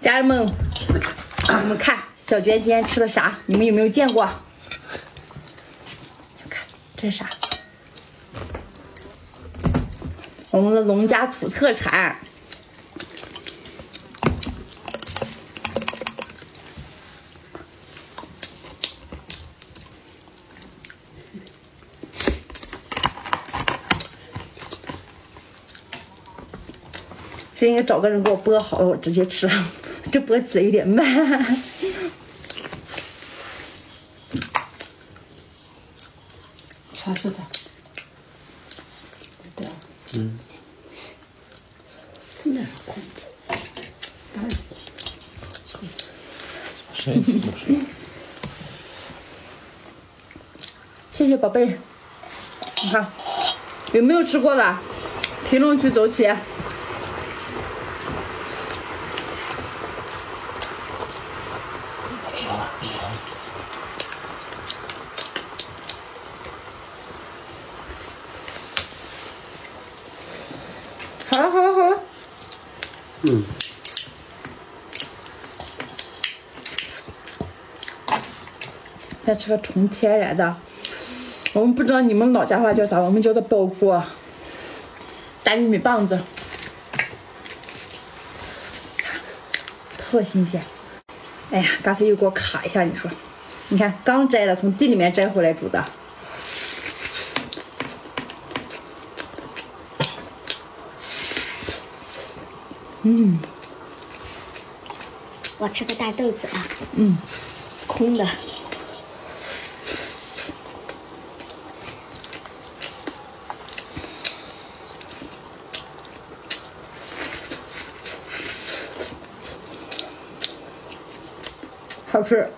家人们，你们看小娟今天吃的啥？你们有没有见过？看这是啥？我们的农家土特产。 这应该找个人给我剥好了，我直接吃。这剥起来有点慢。啥吃的？对啊。嗯。真的是空的。嗯。谁不吃？谢谢宝贝。你看，有没有吃过的？评论区走起。 好了。嗯。再吃个纯天然的，我们不知道你们老家话叫啥，我们叫它包谷，大玉米棒子，特新鲜。哎呀，刚才又给我卡一下，你说，你看刚摘的，从地里面摘回来煮的。 嗯，我吃个大豆子啊。嗯，空的。好吃。